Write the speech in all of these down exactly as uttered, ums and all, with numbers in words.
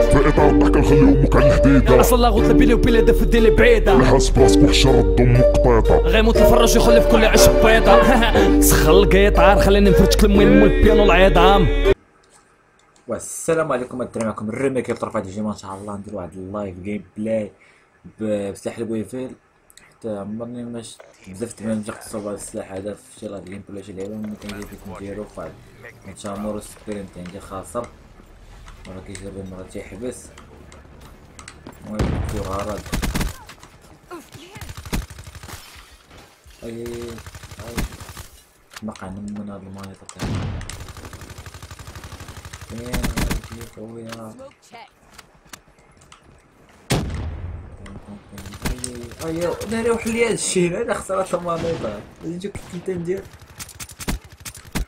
في اطار الضحكه نخليهم مكعلة حديده. اصلا غوت لبيلي وبيلي دف ديلي بعيده. لحس براسك وحشه راه الضم قطيطه. غيموت الفراش يخلي في كل عش بيضه. سخن القيطار خليني نفرتك المهم والبيانو العظام. والسلام عليكم الدراري، معكم الرمي كيفطروا في هاد الجيمه. ان شاء الله ندير واحد اللايف جيم بلاي بسلاح الويفيل. حتى عمرني ما شفت بزاف التمارين جا خصو السلاح هذا في شي لايف جيم بلاي شي لعبه ما كنجيب لكم ديالو فايل. نتشامر السبرينت عندي خاسر مرة كيجرب مرة تيحبس. المهم فيه غرض أي أي بقى نمنا هاد المناطق تاعنا فين هادي قوية أيوا ناري وحلي هادشي هنا. أنا خسرت المناطق نجيو كنت ندير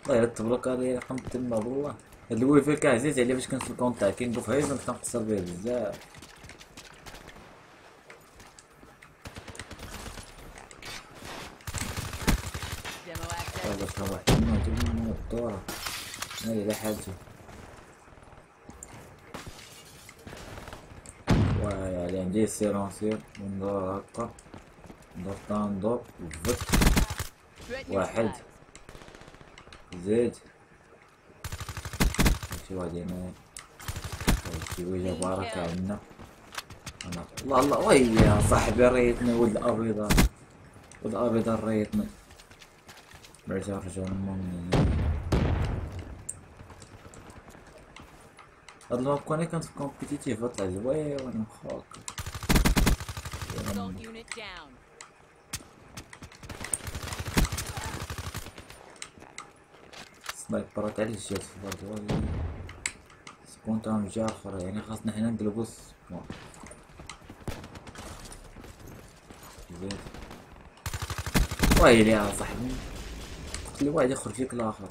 والله تبارك الله رقم تما والله. هاد الويفيل كعزيز عليا باش كنسلك كونطاك كندو في هيزن كنقصر بيه بزاف. هذا شحال واحد تما تما من الدورة هاي على حالته واي علي عندي سيلونسير وندور هاكا ندور تا ندور وفت واحد زيد شوادي هنا شويه بركه عندنا. انا الله الله ويلي صاحبي ريتني ولد الابيض ولد الابيض ريتني بعدا رجعوا للمهم. هاد الماب كوني كانت في كومبيتيتيف طلع زويون وانا مخاك سنايبرات على الجهاز في البرد سبونتان جا اخر. يعني خاصنا حنا نقلبو السبون زين ويلي يا صاحبي قتل واحد يخرج فيك الاخر.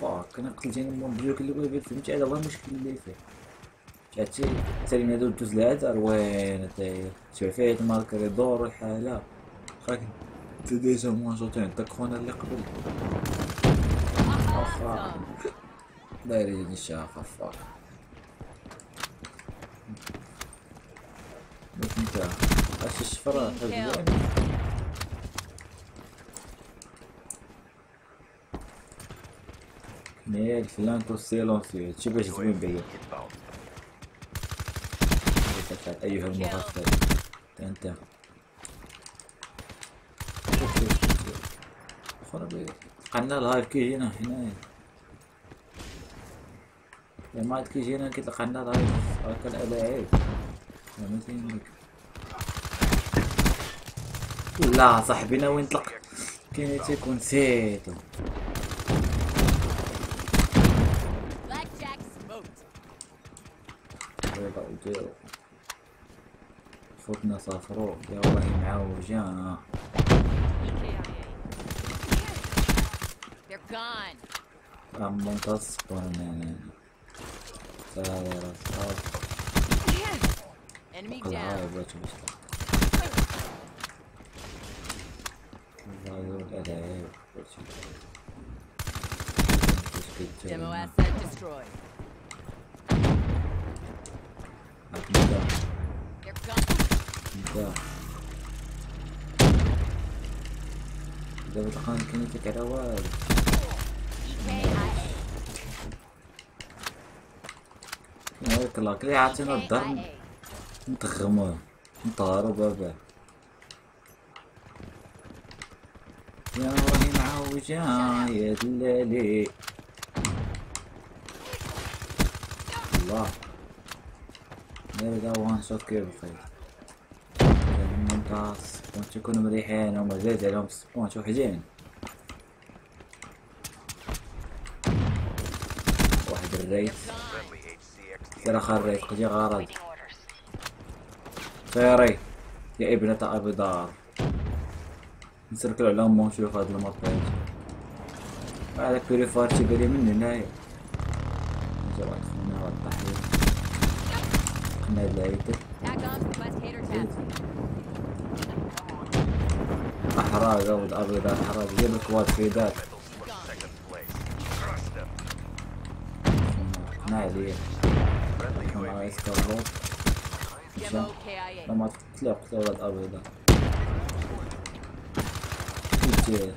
فاك انا قتلت جاني من بلوك اللي بغيت فهمتي هذا هو المشكل اللي فيه. جاتي تالي هادو دوز لهذا روين حتى تسوي فيه الماركر يدور الحاله خاك انت ديجا موان جوتي عندك خونا اللي قبل اخا دايرين الشاقه. فاك انت اش الشفره هاد ميل فلانكو سيلونسيو هادشي باش تبين بيا ايها المغفل انت خربي قلنا الهايف كي هنا حنايا لما عاد كيجي هنا كيطلق عندنا الهايف هاكا الألاعاب لا صاحبي انا وين طلق كاين تيكون نسيتو فوتنا صافرو يا والله معوجان. اما انت السبون هنا سالي راسك وقل هاي بغيتو باش تلقى الغايو الألعاب بغيتو باش كيتجاوبنا هاكا دابا تلقى مكنيتك على والو. هاك لاك لي عاطينا الضرب نتغموه نطهرو باباه يا راهي معوجة يا دلالي الله هادا وان شوت كيبقي ممتاز. سبون تيكونو مريحين هما زايد عليهم السبون تيكونو حجين واحد الريت سير اخر الريت قدي غرض سيري يا ابنة ابي دار نسركلو عليهم ونشوف هاد المطيط. هداك بيريفار تيبالي من هنايا نجي واحد خونا هاد الضحية قنا هاد العيدة احراج ولد ابيض احراج جيب الكواد في داك ما عليه ما عايز كربون عشان لما تطلع تطلع الأبيضة. كتير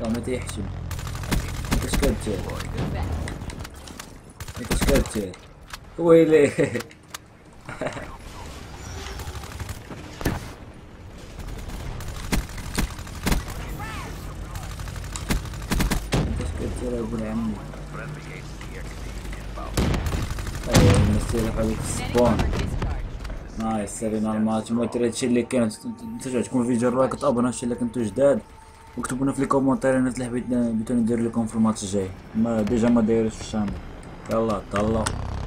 لا ما تحشم مش كتير مش كتير ويلي نايس سالينا الماتش. مؤثر هادشي اللي كاين نتمنى تكون في جراك تابونا هادشي اللي كنتو جداد وكتبوا لنا في لي كومونتيرات اللي حبيت بغيت ندير لكم في الماتش الجاي ما ديجا ما دايرش في الشانل. يلا طلعوا.